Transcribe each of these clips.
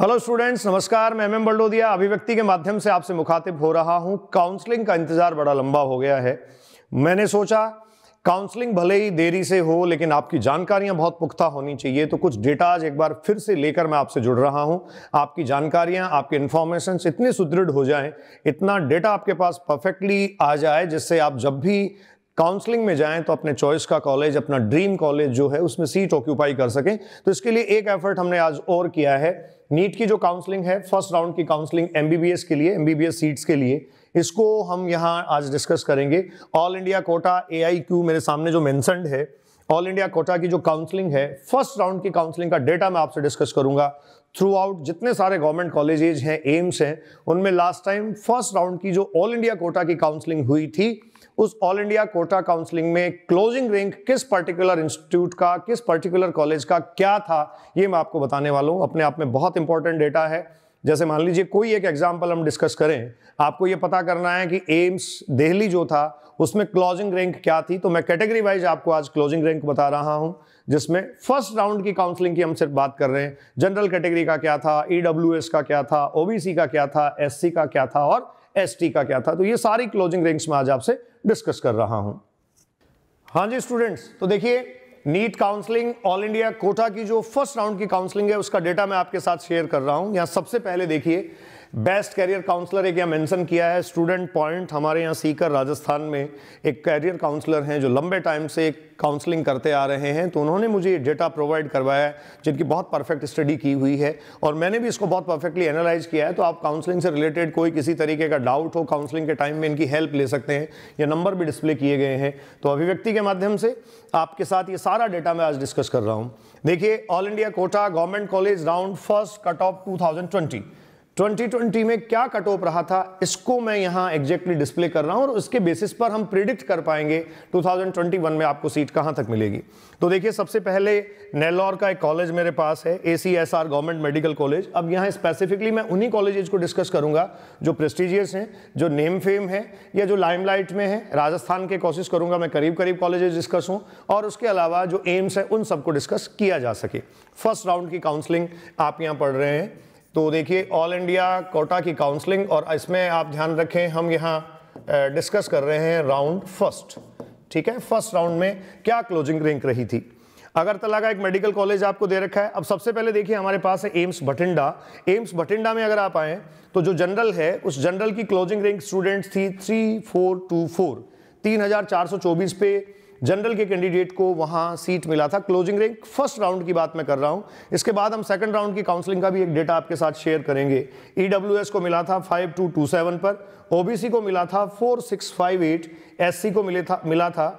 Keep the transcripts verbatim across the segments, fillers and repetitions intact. Hello students, नमस्कार। मैं M M Barodia अभिव्यक्ति के माध्यम से आपसे मुखातिब हो रहा हूं। काउंसलिंग का इंतज़ार बड़ा लंबा हो गया है। मैंने सोचा काउंसलिंग भले ही देरी से हो, लेकिन आपकी जानकारियां बहुत पुख्ता होनी चाहिए, तो कुछ डेटाज एक बार फिर से लेकर मैं आपसे जुड़ रहा हूं। आपकी जानकारियां, आपके इन्फॉर्मेशंस इतने सुदृढ़ हो जाएं, इतना डेटा आपके पास परफेक्टली आ जाए, जिससे आप जब भी काउंसलिंग में जाएं तो अपने चॉइस का कॉलेज, अपना ड्रीम कॉलेज जो है उसमें सीट ऑक्यूपाई कर सकें। तो इसके लिए एक एफर्ट हमने आज और किया है। नीट की जो काउंसलिंग है, फर्स्ट राउंड की काउंसलिंग एमबीबीएस के लिए, एमबीबीएस सीट्स के लिए, इसको हम यहाँ आज डिस्कस करेंगे। ऑल इंडिया कोटा एआईक्यू मेरे सामने जो मेंशन्ड है, ऑल इंडिया कोटा की जो काउंसलिंग है, फर्स्ट राउंड की काउंसलिंग का डेटा मैं आपसे डिस्कस करूंगा। थ्रू आउट जितने सारे गवर्नमेंट कॉलेजेज हैं, एम्स हैं, उनमें लास्ट टाइम फर्स्ट राउंड की जो ऑल इंडिया कोटा की काउंसलिंग हुई थी, उस ऑल इंडिया कोटा काउंसलिंग में क्लोजिंग रैंक किस पर्टिकुलर इंस्टीट्यूट का, किस पर्टिकुलर कॉलेज का क्या था, ये मैं आपको बताने वाला हूँ। अपने आप में बहुत इंपॉर्टेंट डेटा है। जैसे मान लीजिए कोई एक एग्जाम्पल हम डिस्कस करें, आपको ये पता करना है कि एम्स दिल्ली जो था उसमें क्लोजिंग रैंक क्या थी, तो मैं कैटेगरी वाइज आपको आज क्लोजिंग रैंक बता रहा हूँ, जिसमें फर्स्ट राउंड की काउंसलिंग की हम सिर्फ बात कर रहे हैं। जनरल कैटेगरी का क्या था, ईडब्ल्यूएस का क्या था, ओबीसी का क्या था, एससी का क्या था और एसटी का क्या था, तो ये सारी क्लोजिंग रैंक्स में आज आपसे डिस्कस कर रहा हूं। हाँ जी स्टूडेंट्स, तो देखिए NEET counselling all India quota की जो फर्स्ट राउंड की काउंसलिंग है उसका डेटा मैं आपके साथ शेयर कर रहा हूं। यहाँ सबसे पहले देखिए बेस्ट कैरियर काउंसलर एक यहाँ मेंशन किया है, स्टूडेंट पॉइंट हमारे यहाँ सीकर राजस्थान में एक कैरियर काउंसलर हैं जो लंबे टाइम से काउंसलिंग करते आ रहे हैं, तो उन्होंने मुझे ये डेटा प्रोवाइड करवाया है, जिनकी बहुत परफेक्ट स्टडी की हुई है और मैंने भी इसको बहुत परफेक्टली एनालाइज किया है। तो आप काउंसलिंग से रिलेटेड कोई किसी तरीके का डाउट हो काउंसलिंग के टाइम में, इनकी हेल्प ले सकते हैं। ये नंबर भी डिस्प्ले किए गए हैं, तो अभिव्यक्ति के माध्यम से आपके साथ ये सारा डेटा मैं आज डिस्कस कर रहा हूँ। देखिए all India quota government college round first cut off two thousand twenty twenty twenty में क्या कट ऑफ रहा था, इसको मैं यहाँ एग्जैक्टली डिस्प्ले कर रहा हूँ और उसके बेसिस पर हम प्रिडिक्ट कर पाएंगे ट्वेंटी ट्वेंटी वन में आपको सीट कहाँ तक मिलेगी। तो देखिए सबसे पहले नेल्लोर का एक कॉलेज मेरे पास है, एसीएसआर गवर्नमेंट मेडिकल कॉलेज। अब यहाँ स्पेसिफिकली मैं उन्हीं कॉलेजेज को डिस्कस करूँगा जो प्रेस्टिजियस हैं, जो नेम फेम है या जो लाइमलाइट में है। राजस्थान के कोशिश करूँगा मैं करीब करीब कॉलेजेज डिस्कस हूँ और उसके अलावा जो एम्स है उन सबको डिस्कस किया जा सके। फर्स्ट राउंड की काउंसलिंग आप यहाँ पढ़ रहे हैं, तो देखिए ऑल इंडिया कोटा की काउंसलिंग, और इसमें आप ध्यान रखें हम यहाँ डिस्कस कर रहे हैं राउंड फर्स्ट, ठीक है। फर्स्ट राउंड में क्या क्लोजिंग रैंक रही थी। अगरतला का एक मेडिकल कॉलेज आपको दे रखा है। अब सबसे पहले देखिए हमारे पास है एम्स भटिंडा। एम्स भटिंडा में अगर आप आएँ तो जो जनरल है उस जनरल की क्लोजिंग रैंक स्टूडेंट्स थी थ्री फोर टू फोर तीन हजार चार सौ चौबीस पे जनरल के कैंडिडेट को वहाँ सीट मिला था। क्लोजिंग रैंक फर्स्ट राउंड की बात मैं कर रहा हूँ। इसके बाद हम सेकंड राउंड की काउंसलिंग का भी एक डेटा आपके साथ शेयर करेंगे। ईडब्ल्यूएस को मिला था फाइव टू टू सेवन पर, ओबीसी को मिला था four six five eight, SC को मिले था मिला था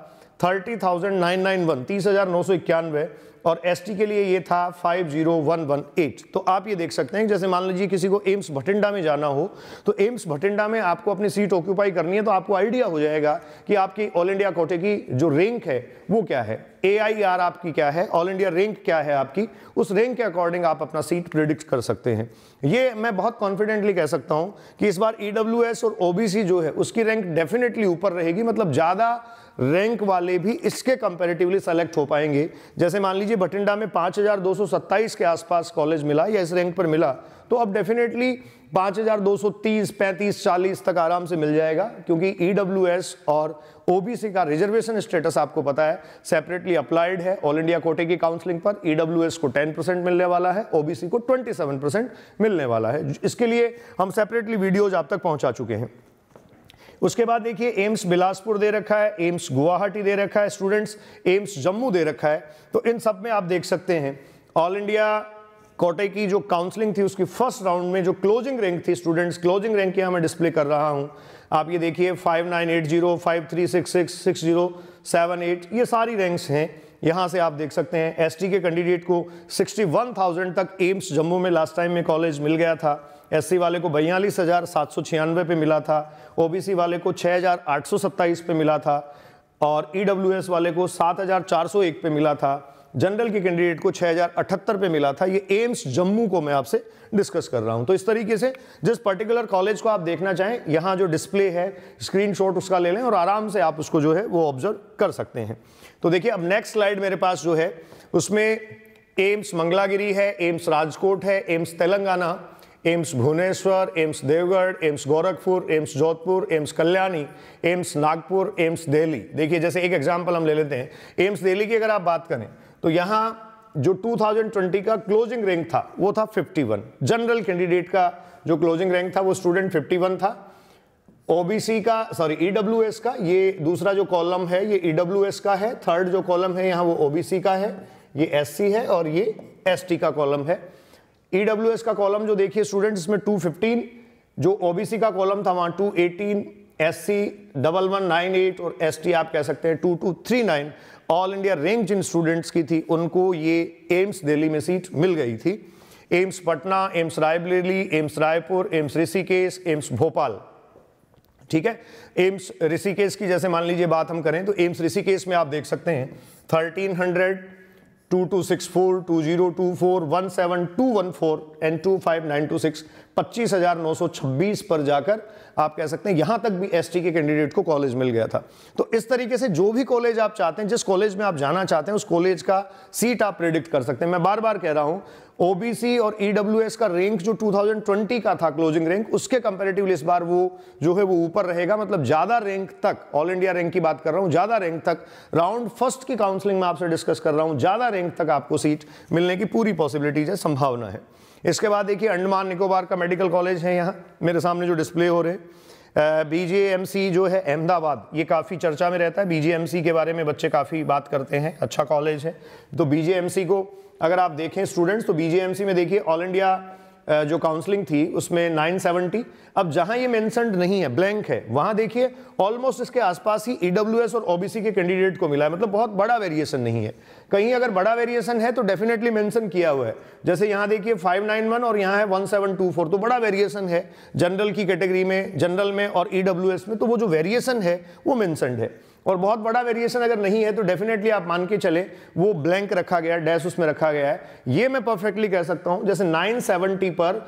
thirty thousand nine nine one, तीस हजार नौ सौ इक्यानवे, और एसटी के लिए ये था five zero one one eight. तो आप ये देख सकते हैं, जैसे मान लीजिए किसी को एम्स भटिंडा में जाना हो तो एम्स भटिंडा में आपको अपनी सीट ऑक्यूपाई करनी है, तो आपको आइडिया हो जाएगा कि आपकी ऑल इंडिया कोटे की जो रैंक है वो क्या है, एआईआर आपकी क्या है, ऑल इंडिया रैंक क्या है आपकी, उस रैंक के अकॉर्डिंग आप अपना सीट प्रेडिक्ट कर सकते हैं। ये मैं बहुत कॉन्फिडेंटली कह सकता हूँ कि इस बार ईडब्ल्यूएस और ओबीसी जो है उसकी रैंक डेफिनेटली ऊपर रहेगी, मतलब ज़्यादा रैंक वाले भी इसके कंपेरेटिवली सेलेक्ट हो पाएंगे। जैसे मान लीजिए भटिंडा में पाँच हजार दो सौ सत्ताईस के आसपास कॉलेज मिला या इस रैंक पर मिला, तो अब डेफिनेटली पाँच हजार दो सौ तीस पैंतीस चालीस तक आराम से मिल जाएगा, क्योंकि ईडब्ल्यूएस और ओबीसी का रिजर्वेशन स्टेटस आपको पता है सेपरेटली अप्लाइड है। ऑल इंडिया कोटे की काउंसलिंग पर ईडब्ल्यूएस को टेन परसेंट मिलने वाला है, ओबीसी को ट्वेंटी सेवन परसेंट मिलने वाला है। इसके लिए हम सेपरेटली वीडियोज आप तक पहुँचा चुके हैं। उसके बाद देखिए एम्स बिलासपुर दे रखा है, एम्स गुवाहाटी दे रखा है स्टूडेंट्स, एम्स जम्मू दे रखा है, तो इन सब में आप देख सकते हैं ऑल इंडिया कोटे की जो काउंसलिंग थी उसकी फर्स्ट राउंड में जो क्लोजिंग रैंक थी स्टूडेंट्स, क्लोजिंग रैंक यहाँ मैं डिस्प्ले कर रहा हूँ। आप ये देखिए five nine eight zero, five three six six, six zero seven eight, ये सारी रैंक्स हैं। यहाँ से आप देख सकते हैं एसटी के कैंडिडेट को सिक्सटी वन थाउजेंड तक एम्स जम्मू में लास्ट टाइम में कॉलेज मिल गया था, एससी वाले को बयालीस हज़ार सात सौ छियानवे पे मिला था, ओबीसी वाले को छः हज़ार आठ सौ सत्ताईस पे मिला था और ईडब्ल्यूएस वाले को सात हज़ार चार सौ एक पे मिला था, जनरल के कैंडिडेट को छह हजार अठहत्तर पे मिला था। ये एम्स जम्मू को मैं आपसे डिस्कस कर रहा हूं। तो इस तरीके से जिस पर्टिकुलर कॉलेज को आप देखना चाहें, यहां जो डिस्प्ले है स्क्रीनशॉट उसका ले लें और आराम से आप उसको जो है वो ऑब्जर्व कर सकते हैं। तो देखिए अब नेक्स्ट स्लाइड मेरे पास जो है उसमें एम्स मंगलागिरी है, एम्स राजकोट है, AIIMS Telangana, AIIMS Bhubaneswar, AIIMS देवगढ़, AIIMS Gorakhpur, AIIMS Jodhpur, AIIMS Kalyani, AIIMS Nagpur, AIIMS Delhi. देखिए जैसे एक एग्जांपल हम ले लेते हैं, एम्स दिल्ली की अगर आप बात करें तो यहाँ जो दो हज़ार बीस का क्लोजिंग रैंक था वो था इक्यावन। जनरल कैंडिडेट का जो क्लोजिंग रैंक था वो स्टूडेंट इक्यावन था। ओबीसी का सॉरी ईडब्ल्यूएस का ये दूसरा जो कॉलम है ये ईडब्ल्यूएस का है, थर्ड जो कॉलम है यहाँ वो ओबीसी का है, ये एससी है और ये एसटी का कॉलम है। ईडब्ल्यूएस का कॉलम जो देखिए स्टूडेंट्स इसमें दो सौ पंद्रह, जो ओबीसी का कॉलम था वहां दो सौ अठारह, एससी ग्यारह सौ अट्ठानवे और एसटी आप कह सकते हैं बाईस सौ उनतालीस। ऑल इंडिया रैंक जिन स्टूडेंट्स की थी उनको ये एम्स दिल्ली में सीट मिल गई थी। AIIMS Patna, AIIMS Raebareli, AIIMS Raipur, AIIMS Rishikesh, AIIMS Bhopal, ठीक है। एम्स ऋषिकेश की जैसे मान लीजिए बात हम करें तो एम्स ऋषिकेश में आप देख सकते हैं thirteen hundred, two two six four, two zero two four, one seven two one four and two five nine two six, पच्चीस हज़ार नौ सौ छब्बीस पर जाकर आप कह सकते हैं यहाँ तक भी एसटी के कैंडिडेट को कॉलेज मिल गया था। तो इस तरीके से जो भी कॉलेज आप चाहते हैं, जिस कॉलेज में आप जाना चाहते हैं उस कॉलेज का सीट आप प्रेडिक्ट कर सकते हैं। मैं बार बार कह रहा हूँ ओबीसी और ईडब्ल्यूएस का रैंक जो दो हज़ार बीस का था क्लोजिंग रैंक उसके कंपैरेटिवली इस बार वो जो है वो ऊपर रहेगा, मतलब ज्यादा रैंक तक, ऑल इंडिया रैंक की बात कर रहा हूं, ज्यादा रैंक तक, राउंड फर्स्ट की काउंसलिंग में आपसे डिस्कस कर रहा हूं, ज्यादा रैंक तक आपको सीट मिलने की पूरी पॉसिबिलिटीज है, संभावना है। इसके बाद देखिए अंडमान निकोबार का मेडिकल कॉलेज है, यहाँ मेरे सामने जो डिस्प्ले हो रहे हैं। बीजेएमसी जो है अहमदाबाद, ये काफ़ी चर्चा में रहता है, बीजेएमसी के बारे में बच्चे काफ़ी बात करते हैं, अच्छा कॉलेज है। तो बीजेएमसी को अगर आप देखें स्टूडेंट्स तो बीजेएमसी में देखिए ऑल इंडिया जो काउंसलिंग थी उसमें नौ सौ सत्तर। अब जहां ये मेंशन्ड नहीं है, ब्लैंक है, वहां देखिए ऑलमोस्ट इसके आसपास ही ईडब्ल्यूएस और ओबीसी के कैंडिडेट को मिला है, मतलब बहुत बड़ा वेरिएशन नहीं है। कहीं अगर बड़ा वेरिएशन है तो डेफिनेटली मेंशन किया हुआ है, जैसे यहाँ देखिए पाँच सौ इक्यानवे और यहाँ है सत्रह सौ चौबीस, तो बड़ा वेरिएशन है जनरल की कैटेगरी में, जनरल में और ईडब्ल्यूएस में, तो वो जो वेरिएशन है वो मेंशन्ड है। और बहुत बड़ा वेरिएशन अगर नहीं है तो डेफिनेटली आप मान के चले वो ब्लैंक रखा गया, डैश उसमें रखा गया है। ये मैं परफेक्टली कह सकता हूँ जैसे नौ सौ सत्तर पर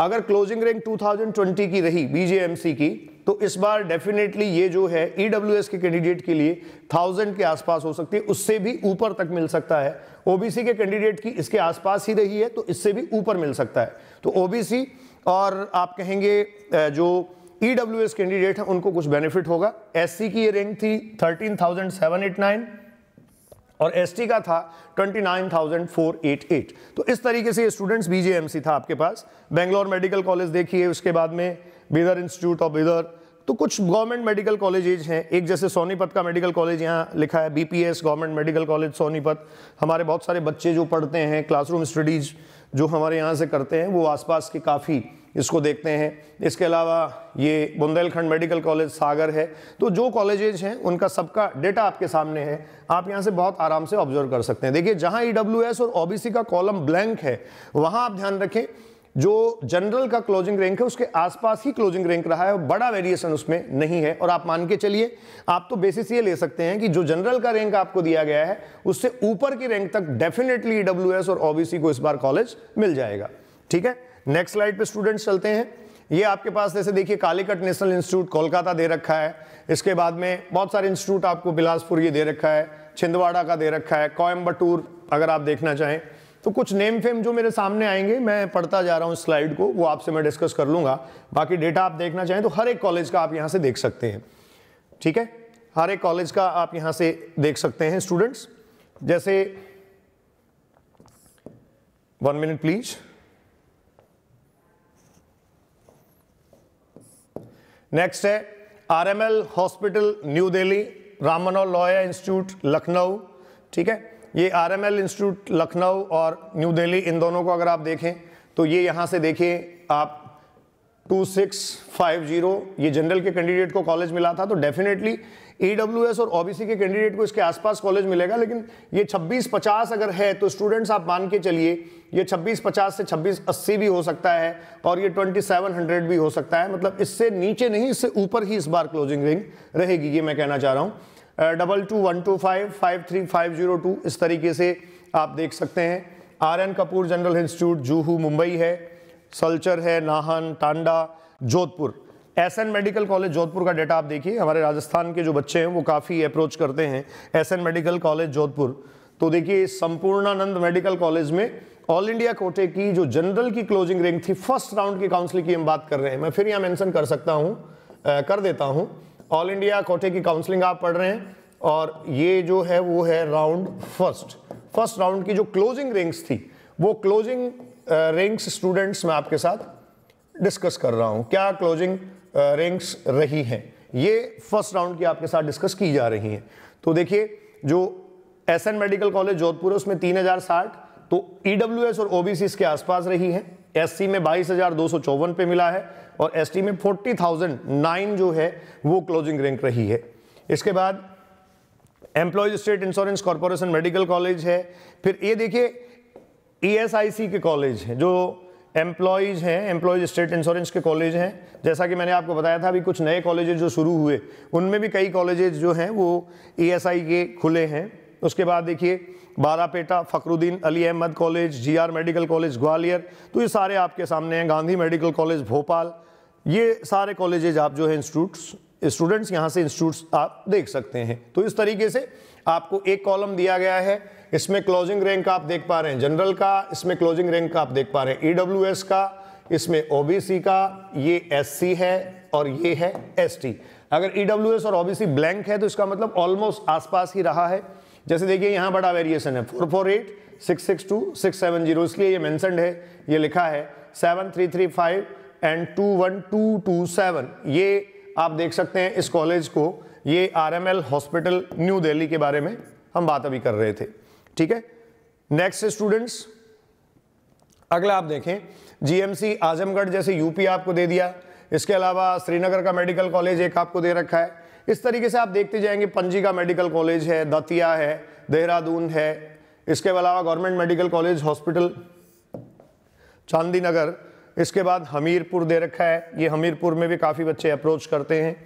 अगर क्लोजिंग रैंक दो हज़ार बीस की रही बीजेएमसी की, तो इस बार डेफिनेटली ये जो है ईडब्ल्यूएस के कैंडिडेट के लिए थाउजेंड के आसपास हो सकती है, उससे भी ऊपर तक मिल सकता है। ओबीसी के कैंडिडेट की इसके आसपास ही रही है तो इससे भी ऊपर मिल सकता है। तो ओबीसी और आप कहेंगे जो ईडब्ल्यूएस कैंडिडेट हैं उनको कुछ बेनिफिट होगा। एससी की ये रैंक थी तेरह हज़ार सात सौ नवासी और एसटी का था उनतीस हज़ार चार सौ अठासी। तो इस तरीके से ये स्टूडेंट्स बीजेएमसी था आपके पास। बेंगलोर मेडिकल कॉलेज देखिए, उसके बाद में बिदर इंस्टीट्यूट ऑफ बिदर, तो कुछ गवर्नमेंट मेडिकल कॉलेजेज हैं। एक जैसे सोनीपत का मेडिकल कॉलेज यहाँ लिखा है BPS government medical college Sonipat. हमारे बहुत सारे बच्चे जो पढ़ते हैं क्लासरूम स्टडीज जो हमारे यहाँ से करते हैं वो आसपास के काफ़ी इसको देखते हैं। इसके अलावा ये बुंदेलखंड मेडिकल कॉलेज सागर है। तो जो कॉलेजेज हैं उनका सबका डेटा आपके सामने है, आप यहाँ से बहुत आराम से ऑब्जर्व कर सकते हैं। देखिए जहाँ ईडब्ल्यूएस और ओबीसी का कॉलम ब्लैंक है वहाँ आप ध्यान रखें जो जनरल का क्लोजिंग रैंक है उसके आसपास ही क्लोजिंग रैंक रहा है और बड़ा वेरिएशन उसमें नहीं है। और आप मान के चलिए आप तो बेसिस ये ले सकते हैं कि जो जनरल का रैंक आपको दिया गया है उससे ऊपर की रैंक तक डेफिनेटली ईडब्ल्यूएस और ओबीसी को इस बार कॉलेज मिल जाएगा, ठीक है। नेक्स्ट स्लाइड पे स्टूडेंट्स चलते हैं। ये आपके पास जैसे देखिए कालीकट नेशनल इंस्टीट्यूट कोलकाता दे रखा है, इसके बाद में बहुत सारे इंस्टीट्यूट आपको बिलासपुर ये दे रखा है, छिंदवाड़ा का दे रखा है, कोयम्बटूर अगर आप देखना चाहें तो कुछ नेम फेम जो मेरे सामने आएंगे मैं पढ़ता जा रहा हूँ स्लाइड को, वो आपसे मैं डिस्कस कर लूँगा। बाकी डेटा आप देखना चाहें तो हर एक कॉलेज का आप यहाँ से देख सकते हैं, ठीक है, हर एक कॉलेज का आप यहाँ से देख सकते हैं स्टूडेंट्स। जैसे वन मिनट प्लीज। नेक्स्ट है RML hospital new Delhi, Ram Manohar Lohia institute Lucknow, ठीक है। ये आरएमएल इंस्टीट्यूट लखनऊ और न्यू दिल्ली, इन दोनों को अगर आप देखें तो ये यहाँ से देखिए आप छब्बीस सौ पचास, ये जनरल के कैंडिडेट को कॉलेज मिला था तो डेफिनेटली ईडब्ल्यूएस और ओबीसी के कैंडिडेट को इसके आसपास कॉलेज मिलेगा। लेकिन ये छब्बीस पचास अगर है तो स्टूडेंट्स आप मान के चलिए ये छब्बीस पचास से छब्बीस अस्सी भी हो सकता है और ये सत्ताईस सौ भी हो सकता है, मतलब इससे नीचे नहीं इससे ऊपर ही इस बार क्लोजिंग रैंक रहेगी, ये मैं कहना चाह रहा हूँ। Double two one two five five three five zero two इस तरीके से आप देख सकते हैं। R N Kapoor general institute Juhu Mumbai है, सल्चर है, Nahan, Tanda, Jodhpur. SN medical college Jodhpur का डाटा आप देखिए, हमारे राजस्थान के जो बच्चे हैं वो काफ़ी अप्रोच करते हैं एसएन मेडिकल कॉलेज जोधपुर। तो देखिए संपूर्णानंद मेडिकल कॉलेज में ऑल इंडिया कोटे की जो जनरल की क्लोजिंग रैंक थी फर्स्ट राउंड की काउंसलिंग की हम बात कर रहे हैं। मैं फिर यहाँ मेंशन कर सकता हूँ, कर देता हूँ। ऑल इंडिया कोटे की काउंसलिंग आप पढ़ रहे हैं और ये जो है वो है राउंड फर्स्ट। फर्स्ट राउंड की जो क्लोजिंग रैंक्स थी वो क्लोजिंग रैंक्स स्टूडेंट्स मैं आपके साथ डिस्कस कर रहा हूँ, क्या क्लोजिंग रैंक्स रही हैं ये फर्स्ट राउंड की आपके साथ डिस्कस की जा रही हैं। तो देखिए जो एसएन मेडिकल कॉलेज जोधपुर है उसमें तीन हज़ार साठ, तो ईडब्ल्यूएस और ओबीसी के आसपास रही है। एससी में बाईस हज़ार दो सौ चौवन पे मिला है और एसटी में चालीस हज़ार नौ जो है वो क्लोजिंग रैंक रही है। इसके बाद employees state insurance corporation medical college है। फिर ये देखिए ईएसआईसी के कॉलेज हैं जो एम्प्लॉयज हैं, एम्प्लॉयज स्टेट इंश्योरेंस के कॉलेज हैं। जैसा कि मैंने आपको बताया था अभी कुछ नए कॉलेजेज जो शुरू हुए उनमें भी कई कॉलेजेज जो हैं वो ईएसआई के खुले हैं। उसके बाद देखिए Barpeta, Fakhruddin Ali Ahmed college, GR medical college Gwalior, तो ये सारे आपके सामने हैं। गांधी मेडिकल कॉलेज भोपाल, ये सारे कॉलेजेज आप जो है इंस्टीट्यूट्स स्टूडेंट्स यहाँ से इंस्टीट्यूट्स आप देख सकते हैं। तो इस तरीके से आपको एक कॉलम दिया गया है, इसमें क्लोजिंग रैंक आप देख पा रहे हैं जनरल का, इसमें क्लोजिंग रैंक आप देख पा रहे हैं ईडब्ल्यूएस का, इसमें ओबीसी का, ये एससी है और ये है एसटी। अगर ईडब्ल्यूएस और ओबीसी ब्लैंक है तो इसका मतलब ऑलमोस्ट आसपास ही रहा है। जैसे देखिए यहाँ बड़ा वेरिएशन है four four eight six six two six seven zero, इसलिए ये मेंशन्ड है, ये लिखा है seven three three five and two one two two seven. ये आप देख सकते हैं इस कॉलेज को, ये आरएमएल हॉस्पिटल न्यू दिल्ली के बारे में हम बात अभी कर रहे थे, ठीक है। नेक्स्ट स्टूडेंट्स अगला आप देखें जीएमसी आजमगढ़ जैसे यूपी आपको दे दिया, इसके अलावा श्रीनगर का मेडिकल कॉलेज एक आपको दे रखा है। इस तरीके से आप देखते जाएंगे, पणजी का मेडिकल कॉलेज है, दतिया है, देहरादून है, इसके अलावा गवर्नमेंट मेडिकल कॉलेज हॉस्पिटल चांदी नगर, इसके बाद हमीरपुर दे रखा है, ये हमीरपुर में भी काफ़ी बच्चे अप्रोच करते हैं।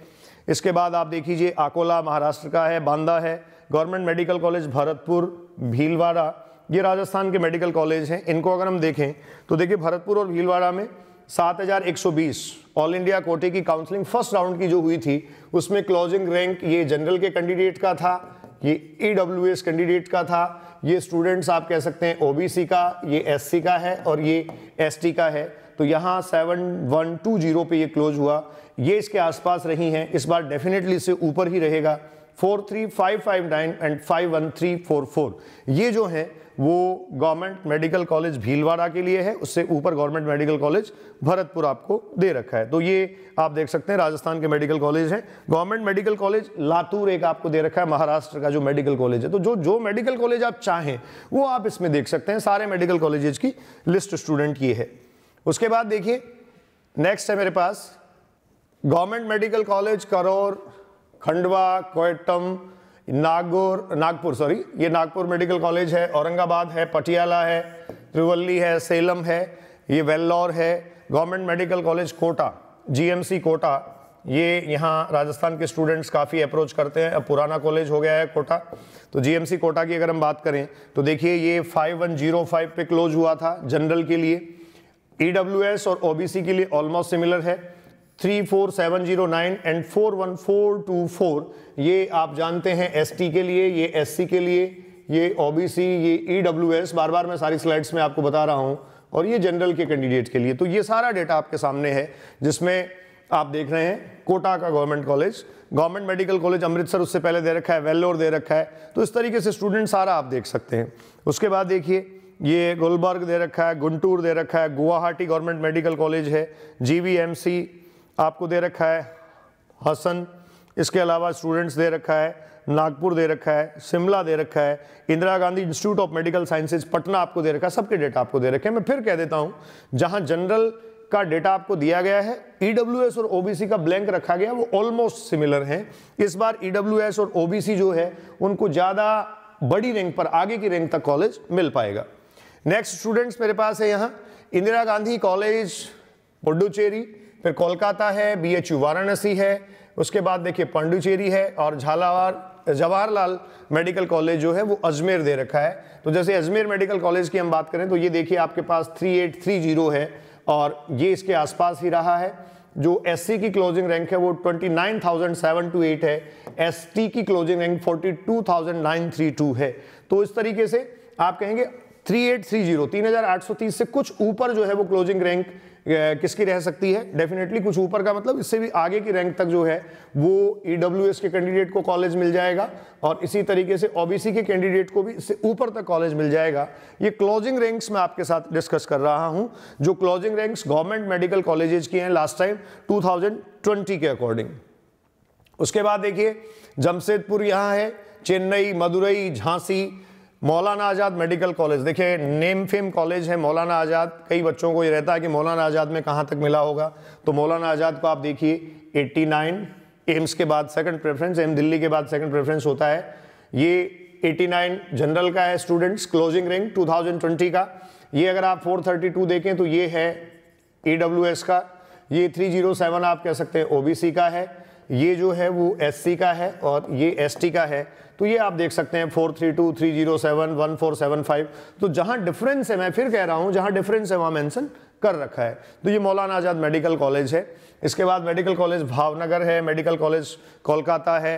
इसके बाद आप देख लीजिए आकोला महाराष्ट्र का है, बांदा है, government medical college Bharatpur, Bhilwara, ये राजस्थान के मेडिकल कॉलेज हैं। इनको अगर हम देखें तो देखिए भरतपुर और भीलवाड़ा में सात हज़ार एक सौ बीस ऑल इंडिया कोटे की काउंसलिंग फर्स्ट राउंड की जो हुई थी उसमें क्लोजिंग रैंक ये जनरल के कैंडिडेट का था, ये ईडब्ल्यूएस कैंडिडेट का था, ये स्टूडेंट्स आप कह सकते हैं ओबीसी का, ये एससी का है और ये एसटी का है। तो यहाँ सेवन वन टू जीरो पे ये क्लोज हुआ, ये इसके आसपास रही हैं, इस बार डेफिनेटली इससे ऊपर ही रहेगा। Four three five five nine and five one three four four, ये जो है वो गवर्नमेंट मेडिकल कॉलेज भीलवाड़ा के लिए है, उससे ऊपर गवर्नमेंट मेडिकल कॉलेज भरतपुर आपको दे रखा है। तो ये आप देख सकते हैं राजस्थान के मेडिकल कॉलेज हैं। गवर्नमेंट मेडिकल कॉलेज लातूर एक आपको दे रखा है, महाराष्ट्र का जो मेडिकल कॉलेज है। तो जो जो मेडिकल कॉलेज आप चाहें वो आप इसमें देख सकते हैं, सारे मेडिकल कॉलेजेज की लिस्ट स्टूडेंट ये है। उसके बाद देखिए नेक्स्ट है मेरे पास government medical college Karur, Khandwa, Kottayam, Nagaur, Nagpur sorry ये नागपुर मेडिकल कॉलेज है, औरंगाबाद है, पटियाला है, त्रिवल्ली है, सेलम है, ये वेल्लौर है। Government medical college Kota, GMC Kota, ये यहाँ राजस्थान के स्टूडेंट्स काफ़ी अप्रोच करते हैं, अब पुराना कॉलेज हो गया है कोटा। तो जीएमसी कोटा की अगर हम बात करें तो देखिए ये फाइव वन जीरो फाइव पे क्लोज हुआ था जनरल के लिए, ईडब्ल्यूएस और ओबीसी के लिए ऑलमोस्ट सिमिलर है three four seven zero nine and four one four two four. ये आप जानते हैं एसटी के लिए, ये एससी के लिए, ये ओबीसी, ये ईडब्ल्यूएस, बार बार मैं सारी स्लाइड्स में आपको बता रहा हूँ, और ये जनरल के कैंडिडेट के लिए। तो ये सारा डेटा आपके सामने है जिसमें आप देख रहे हैं कोटा का government college, government medical college Amritsar उससे पहले दे रखा है, वेल्लोर दे रखा है। तो इस तरीके से स्टूडेंट सारा आप देख सकते हैं। उसके बाद देखिए ये गुलबर्ग दे रखा है, गुंटूर दे रखा है, गुवाहाटी गवर्नमेंट मेडिकल कॉलेज है, जीवीएमसी आपको दे रखा है, हसन, इसके अलावा स्टूडेंट्स दे रखा है, नागपुर दे रखा है, शिमला दे रखा है, Indira Gandhi institute of medical sciences Patna आपको दे रखा है। सबके डेटा आपको दे रखे हैं। मैं फिर कह देता हूँ जहाँ जनरल का डेटा आपको दिया गया है, ईडब्ल्यूएस और ओबीसी का ब्लैंक रखा गया, वो ऑलमोस्ट सिमिलर हैं। इस बार ईडब्ल्यूएस और ओबीसी जो है उनको ज़्यादा बड़ी रैंक पर आगे की रैंक तक कॉलेज मिल पाएगा। नेक्स्ट स्टूडेंट्स मेरे पास है यहाँ इंदिरा गांधी कॉलेज पुडुचेरी, फिर कोलकाता है, बीएचयू वाराणसी है, उसके बाद देखिए पांडुचेरी है और झालावाड़ जवाहरलाल मेडिकल कॉलेज जो है वो अजमेर दे रखा है। तो जैसे अजमेर मेडिकल कॉलेज की हम बात करें तो ये देखिए आपके पास थ्री एट थ्री जीरो है और ये इसके आसपास ही रहा है। जो एससी की क्लोजिंग रैंक है वो उनतीस हज़ार सात सौ अट्ठाईस है, एसटी की क्लोजिंग रैंक बयालीस हज़ार नौ सौ बत्तीस है। तो इस तरीके से आप कहेंगे थ्री एट थ्री जीरो तीन हज़ार आठ सौ तीस से कुछ ऊपर जो है वो क्लोजिंग रैंक किसकी रह सकती है, डेफिनेटली कुछ ऊपर का मतलब इससे भी आगे की रैंक तक जो है वो ईडब्ल्यूएस के कैंडिडेट को कॉलेज मिल जाएगा और इसी तरीके से ओबीसी के कैंडिडेट को भी इससे ऊपर तक कॉलेज मिल जाएगा। ये क्लोजिंग रैंक्स मैं आपके साथ डिस्कस कर रहा हूँ, जो closing ranks government medical colleges की हैं last time two thousand twenty के अकॉर्डिंग। उसके बाद देखिए जमशेदपुर यहाँ है, चेन्नई, मदुरई, झांसी, मौलाना आज़ाद मेडिकल कॉलेज। देखिए नेम फेम कॉलेज है मौलाना आज़ाद, कई बच्चों को ये रहता है कि मौलाना आज़ाद में कहाँ तक मिला होगा, तो मौलाना आज़ाद को आप देखिए नवासी एम्स के बाद सेकंड प्रेफरेंस, एम दिल्ली के बाद सेकंड प्रेफरेंस होता है। ये नवासी जनरल का है students, closing rank two thousand twenty का। ये अगर आप फोर थर्टी टू देखें तो ये है ई डब्ल्यू एस का, ये थ्री जीरो सेवन आप कह सकते हैं ओ बी सी का है, ये जो है वो एससी का है और ये एसटी का है। तो ये आप देख सकते हैं four three two, three zero seven, one four seven five. तो जहाँ डिफरेंस है, मैं फिर कह रहा हूँ जहाँ डिफरेंस है वहाँ मेंशन कर रखा है। तो ये मौलाना आज़ाद मेडिकल कॉलेज है। इसके बाद मेडिकल कॉलेज भावनगर है, मेडिकल कॉलेज कोलकाता है,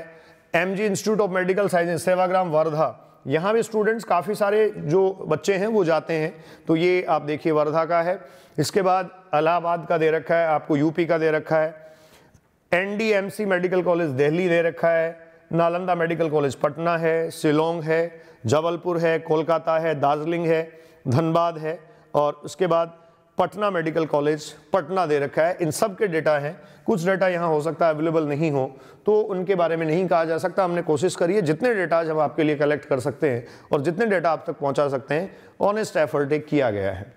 MG institute of medical sciences Sevagram Wardha, यहाँ भी स्टूडेंट्स काफ़ी सारे जो बच्चे हैं वो जाते हैं। तो ये आप देखिए वर्धा का है। इसके बाद इलाहाबाद का दे रखा है आपको, यूपी का दे रखा है, एनडीएमसी मेडिकल कॉलेज दिल्ली दे रखा है, नालंदा मेडिकल कॉलेज पटना है, शिलोंग है, जबलपुर है, कोलकाता है, दार्जिलिंग है, धनबाद है और उसके बाद पटना मेडिकल कॉलेज पटना दे रखा है। इन सब के डेटा हैं, कुछ डेटा यहाँ हो सकता है अवेलेबल नहीं हो तो उनके बारे में नहीं कहा जा सकता। हमने कोशिश करी है जितने डेटाज हम आपके लिए कलेक्ट कर सकते हैं और जितने डेटा आप तक पहुँचा सकते हैं, ऑनेस्ट एफर्ट एक किया गया है।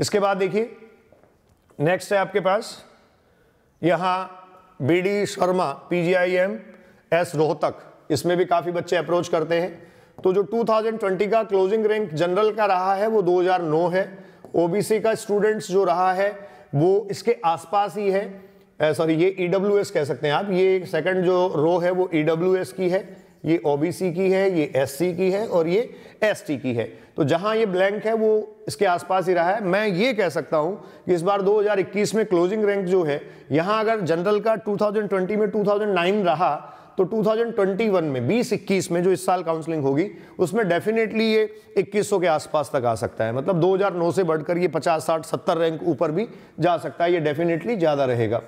इसके बाद देखिए नेक्स्ट है आपके पास यहाँ B D Sharma PGIMS Rohtak, इसमें भी काफ़ी बच्चे अप्रोच करते हैं। तो जो टू थाउजेंड ट्वेंटी का क्लोजिंग रैंक जनरल का रहा है वो दो हज़ार नौ है, ओबीसी का स्टूडेंट्स जो रहा है वो इसके आसपास ही है, सॉरी ये ईडब्ल्यूएस कह सकते हैं आप, ये सेकंड जो रो है वो ईडब्ल्यूएस की है, ये ओबीसी की है, ये एससी की है और ये एसटी की है। तो जहां ये ब्लैंक है वो इसके आसपास ही रहा है। मैं ये कह सकता हूं कि इस बार दो हज़ार इक्कीस में क्लोजिंग रैंक जो है यहां अगर जनरल का टू थाउजेंड ट्वेंटी में टू थाउजेंड नाइन रहा तो टू थाउजेंड ट्वेंटी वन में बीस इक्कीस में जो इस साल काउंसलिंग होगी उसमें डेफिनेटली ये इक्कीस सौ के आसपास तक आ सकता है। मतलब दो हज़ार नौ से बढ़कर ये पचास साठ सत्तर रैंक ऊपर भी जा सकता है, ये डेफिनेटली ज़्यादा रहेगा।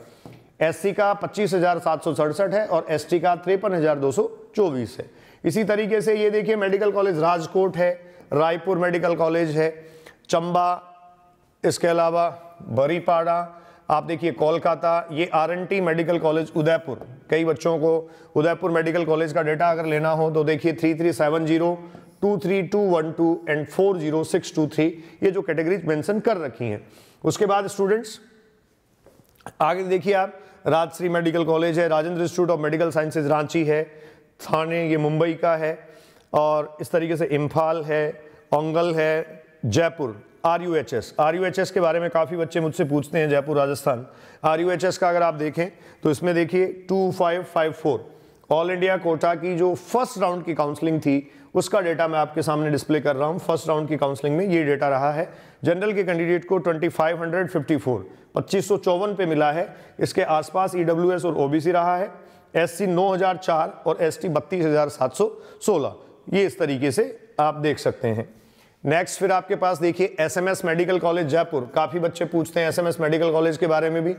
एससी का पच्चीस हज़ार सात सौ सड़सठ है और एसटी का तिरपन हज़ार दो सौ चौबीस है। इसी तरीके से ये देखिए मेडिकल कॉलेज राजकोट है, रायपुर मेडिकल कॉलेज है, चंबा, इसके अलावा बरीपाड़ा, आप देखिए कोलकाता, ये आरएनटी मेडिकल कॉलेज उदयपुर। कई बच्चों को उदयपुर मेडिकल कॉलेज का डेटा अगर लेना हो तो देखिए three three seven zero, two three two one two and four zero six two three, ये जो कैटेगरीज मेंशन कर रखी हैं। उसके बाद स्टूडेंट्स आगे देखिए आप राजश्री मेडिकल कॉलेज है, Rajendra institute of medical sciences Ranchi है, थाने ये मुंबई का है और इस तरीके से इम्फाल है, ओंगल है, Jaipur R U H S. R U H S के बारे में काफ़ी बच्चे मुझसे पूछते हैं, Jaipur Rajasthan. R U H S का अगर आप देखें तो इसमें देखिए two five five four, all India quota की जो फर्स्ट राउंड की काउंसलिंग थी उसका डेटा मैं आपके सामने डिस्प्ले कर रहा हूँ। फर्स्ट राउंड की काउंसलिंग में ये डेटा रहा है, जनरल के कैंडिडेट को two thousand five hundred fifty four पच्चीस सौ चौवन पे मिला है, इसके आसपास ईडब्ल्यूएस और ओबीसी रहा है, एससी नौ हज़ार चार और एसटी बत्तीस हज़ार सात सौ सोलह, ये इस तरीके से आप देख सकते हैं। नेक्स्ट फिर आपके पास देखिए एसएमएस मेडिकल कॉलेज जयपुर, काफ़ी बच्चे पूछते हैं एसएमएस मेडिकल कॉलेज के बारे में भी।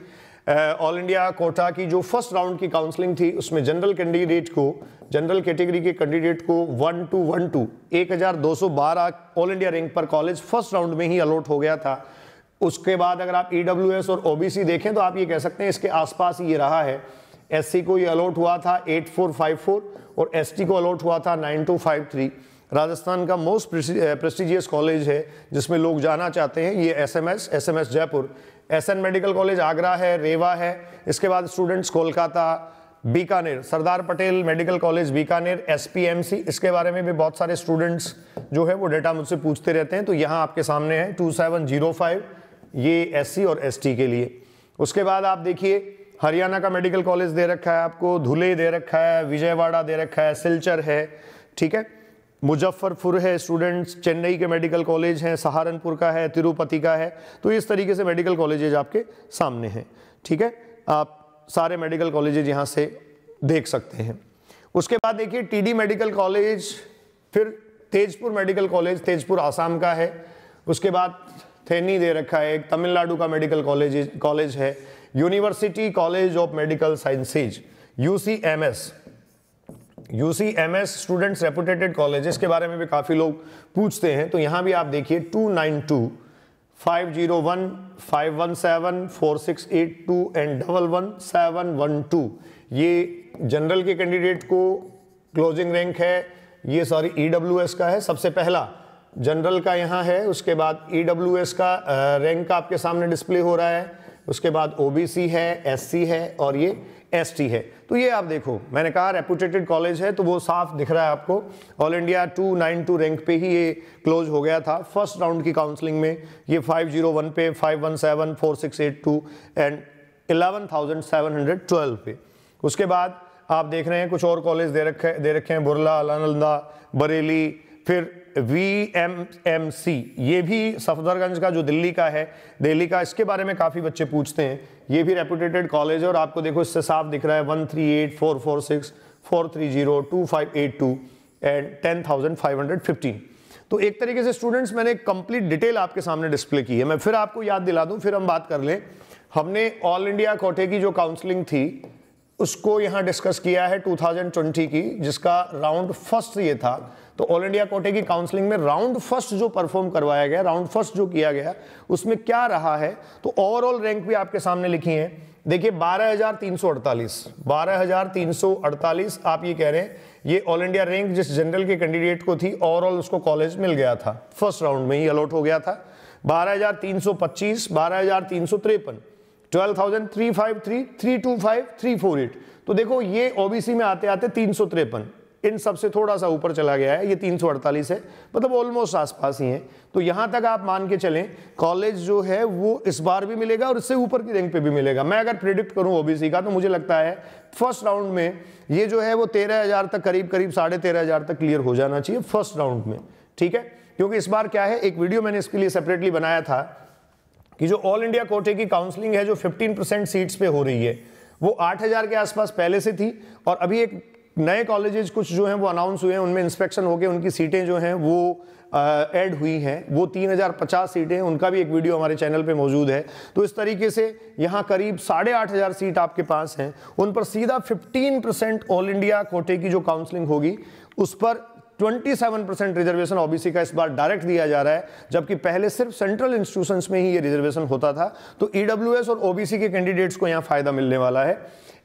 ऑल इंडिया कोटा की जो फर्स्ट राउंड की काउंसलिंग थी उसमें जनरल कैंडिडेट को, जनरल कैटेगरी के कैंडिडेट को वन टू वन टू एक हज़ार दो सौ बारह ऑल इंडिया रैंक पर कॉलेज फर्स्ट राउंड में ही अलॉट हो गया था। उसके बाद अगर आप ईडब्ल्यूएस और ओबीसी देखें तो आप ये कह सकते हैं इसके आसपास ये रहा है। एससी को ये अलॉट हुआ था एट फोर फाइव फोर और एसटी को अलॉट हुआ था nine two five three. Rajasthan का मोस्ट प्रेस्टिजियस कॉलेज है जिसमें लोग जाना चाहते हैं, ये SMS SMS Jaipur. SN medical college Agra है, रेवा है, इसके बाद students Kolkata, Bikaner, Sardar Patel medical college Bikaner, SPMC, इसके बारे में भी बहुत सारे स्टूडेंट्स जो है वो डेटा मुझसे पूछते रहते हैं। तो यहाँ आपके सामने है टू सेवन जीरो फाइव, ये एससी और एसटी के लिए। उसके बाद आप देखिए हरियाणा का मेडिकल कॉलेज दे रखा है आपको, धुले दे रखा है, विजयवाड़ा दे रखा है, सिलचर है, ठीक है, मुजफ्फरपुर है स्टूडेंट्स, चेन्नई के मेडिकल कॉलेज हैं, सहारनपुर का है, तिरुपति का है। तो इस तरीके से मेडिकल कॉलेजेज आपके सामने हैं, ठीक है, आप सारे मेडिकल कॉलेजेज यहाँ से देख सकते हैं। उसके बाद देखिए टीडी मेडिकल कॉलेज, फिर तेजपुर मेडिकल कॉलेज, तेजपुर आसाम का है। उसके बाद थेनी दे रखा है, एक तमिलनाडु का मेडिकल कॉलेज कॉलेज है, university college of medical sciences U C M S, U C M S students reputed college, इसके बारे में भी काफ़ी लोग पूछते हैं। तो यहाँ भी आप देखिए two nine two five zero one five one seven four six eight two and double one seven one two, ये जनरल के कैंडिडेट को क्लोजिंग रैंक है, ये सॉरी ई डब्ल्यू एस का है, सबसे पहला जनरल का यहाँ है, उसके बाद ई डब्ल्यू एस का रैंक का आपके सामने डिस्प्ले हो रहा है, उसके बाद ओ बी सी है, एस सी है और ये एस टी है। तो ये आप देखो, मैंने कहा रेपुटेटेड कॉलेज है तो वो साफ दिख रहा है आपको। All India two nine two rank पे ही ये क्लोज हो गया था फर्स्ट राउंड की काउंसलिंग में, ये फाइव जीरो वन पे, five one seven four six eight two and eleven thousand seven hundred twelve पे। उसके बाद आप देख रहे हैं कुछ और कॉलेज दे रखे दे रखे हैं, बुरला, नालंदा, बरेली, फिर वी एम एम सी, ये भी सफदरगंज का जो दिल्ली का है, दिल्ली का, इसके बारे में काफ़ी बच्चे पूछते हैं, ये भी रेपुटेटेड कॉलेज है। और आपको देखो इससे साफ दिख रहा है one three eight four four six four three zero two five eight two and ten thousand five hundred fifteen. तो एक तरीके से स्टूडेंट्स मैंने कंप्लीट डिटेल आपके सामने डिस्प्ले की है। मैं फिर आपको याद दिला दूँ, फिर हम बात कर लें, हमने ऑल इंडिया कोटे की जो काउंसलिंग थी उसको यहाँ डिस्कस किया है टू थाउजेंड ट्वेंटी की, जिसका राउंड फर्स्ट ये था। तो ऑल इंडिया कोटे की काउंसलिंग में राउंड फर्स्ट जो परफॉर्म करवाया गया, राउंड फर्स्ट जो किया गया, उसमें क्या रहा है, तो ओवरऑल रैंक भी आपके सामने लिखी है। देखिए बारह हज़ार तीन सौ अड़तालीस, बारह हज़ार तीन सौ अड़तालीस आप ये कह रहे हैं, ये ऑल इंडिया रैंक जिस जनरल के कैंडिडेट को थी ओवरऑल उसको कॉलेज मिल गया था, फर्स्ट राउंड में ही अलॉट हो गया था। बारह हज़ार तीन सौ पच्चीस, बारह हज़ार तीन सौ तिरपन, twelve thousand three five three, three two five, three four eight. तो देखो ये ओबीसी में आते आते तीन सौ तिरपन, इन सबसे थोड़ा सा ऊपर चला गया है, ये तीन सौ अड़तालीस है, मतलब ऑलमोस्ट आसपास ही है। तो यहाँ तक आप मान के चलें कॉलेज जो है वो इस बार भी मिलेगा और इससे ऊपर की रैंक पे भी मिलेगा। मैं अगर प्रेडिक्ट करूँ ओबीसी का, तो मुझे लगता है फर्स्ट राउंड में ये जो है वो तेरह हज़ार तक, करीब करीब साढ़े तेरह हज़ार तक क्लियर हो जाना चाहिए फर्स्ट राउंड में, ठीक है। क्योंकि इस बार क्या है, एक वीडियो मैंने इसके लिए सेपरेटली बनाया था कि जो ऑल इंडिया कोटे की काउंसलिंग है जो फिफ्टीन परसेंट सीट्स पर हो रही है वो आठ हज़ार के आसपास पहले से थी, और अभी एक नए कॉलेजेस कुछ जो हैं वो अनाउंस हुए हैं, उनमें इंस्पेक्शन होके उनकी सीटें जो हैं वो ऐड हुई हैं, वो तीन हज़ार पचास सीटें, उनका भी एक वीडियो हमारे चैनल पे मौजूद है। तो इस तरीके से यहाँ करीब साढ़े आठ हज़ार सीट आपके पास हैं, उन पर सीधा फिफ्टीन परसेंट ऑल इंडिया कोटे की जो काउंसलिंग होगी उस पर twenty seven percent reservation OBC का इस बार डायरेक्ट दिया जा रहा है, जबकि पहले सिर्फ सेंट्रल इंस्टीट्यूशंस में ही ये रिजर्वेशन होता था। तो ईडब्ल्यूएस और ओबीसी के कैंडिडेट्स को यहाँ फायदा मिलने वाला है।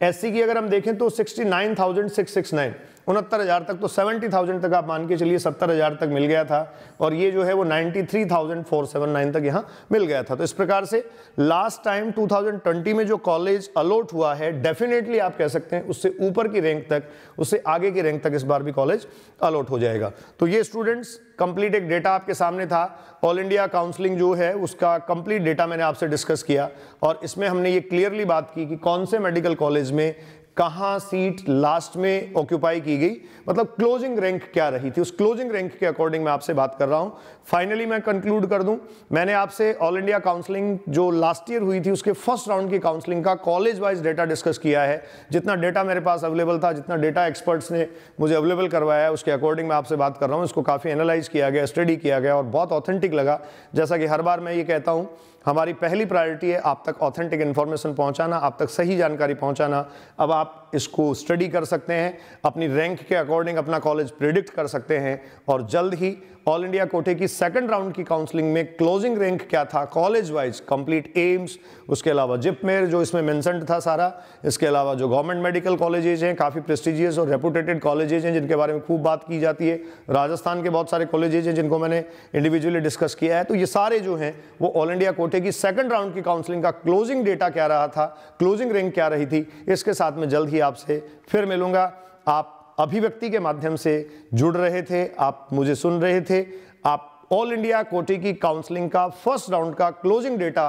एससी की अगर हम देखें तो sixty nine thousand six six nine, उनहत्तर हज़ार तक, तो सत्तर हज़ार तक आप मान के चलिए सत्तर हज़ार तक मिल गया था, और ये जो है वो ninety three thousand four seven nine तक यहाँ मिल गया था। तो इस प्रकार से last time two thousand twenty में जो कॉलेज अलॉट हुआ है, डेफिनेटली आप कह सकते हैं उससे ऊपर की रैंक तक, उससे आगे की रैंक तक इस बार भी कॉलेज अलॉट हो जाएगा। तो ये स्टूडेंट्स कंप्लीट एक डेटा आपके सामने था, ऑल इंडिया काउंसलिंग जो है उसका कंप्लीट डेटा मैंने आपसे डिस्कस किया, और इसमें हमने ये क्लियरली बात की कि कौन से मेडिकल कॉलेज में कहाँ सीट लास्ट में ऑक्यूपाई की गई, मतलब क्लोजिंग रैंक क्या रही थी, उस क्लोजिंग रैंक के अकॉर्डिंग मैं आपसे बात कर रहा हूँ। फाइनली मैं कंक्लूड कर दूँ, मैंने आपसे ऑल इंडिया काउंसलिंग जो लास्ट ईयर हुई थी उसके फर्स्ट राउंड की काउंसलिंग का कॉलेज वाइज डेटा डिस्कस किया है, जितना डेटा मेरे पास अवेलेबल था, जितना डेटा एक्सपर्ट्स ने मुझे अवेलेबल करवाया है उसके अकॉर्डिंग मैं आपसे बात कर रहा हूँ। इसको काफ़ी एनालाइज किया गया, स्टडी किया गया, और बहुत ऑथेंटिक लगा। जैसा कि हर बार मैं ये कहता हूँ, हमारी पहली प्रायोरिटी है आप तक ऑथेंटिक इन्फॉर्मेशन पहुंचाना, आप तक सही जानकारी पहुंचाना। अब आप इसको स्टडी कर सकते हैं, अपनी रैंक के अकॉर्डिंग अपना कॉलेज प्रेडिक्ट कर सकते हैं, और जल्द ही ऑल इंडिया कोटे की सेकंड राउंड की काउंसलिंग में क्लोजिंग रैंक क्या था कॉलेज वाइज, कंप्लीट एम्स, उसके अलावा जिपमेर जो इसमें मेंशन्ड था सारा, इसके अलावा जो गवर्नमेंट मेडिकल कॉलेजेज हैं, काफ़ी प्रेस्टिजियस और रेपुटेटेड कॉलेजेज हैं जिनके बारे में खूब बात की जाती है, राजस्थान के बहुत सारे कॉलेजेज हैं जिनको मैंने इंडिविजुअली डिस्कस किया है। तो ये सारे जो हैं वो ऑल इंडिया कोटे की सेकेंड राउंड की काउंसलिंग का क्लोजिंग डेटा क्या रहा था, क्लोजिंग रैंक क्या रही थी, इसके साथ में जल्द ही आपसे फिर मिलूंगा। आप अभिव्यक्ति के माध्यम से जुड़ रहे थे, आप मुझे सुन रहे थे, आप ऑल इंडिया कोटे की काउंसलिंग का फर्स्ट राउंड का क्लोजिंग डेटा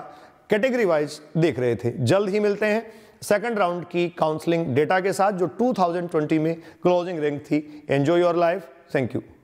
कैटेगरी वाइज देख रहे थे। जल्द ही मिलते हैं, सेकंड राउंड की काउंसलिंग डेटा के साथ जो टू थाउजेंड ट्वेंटी में क्लोजिंग रैंक थी। Enjoy your life, thank you.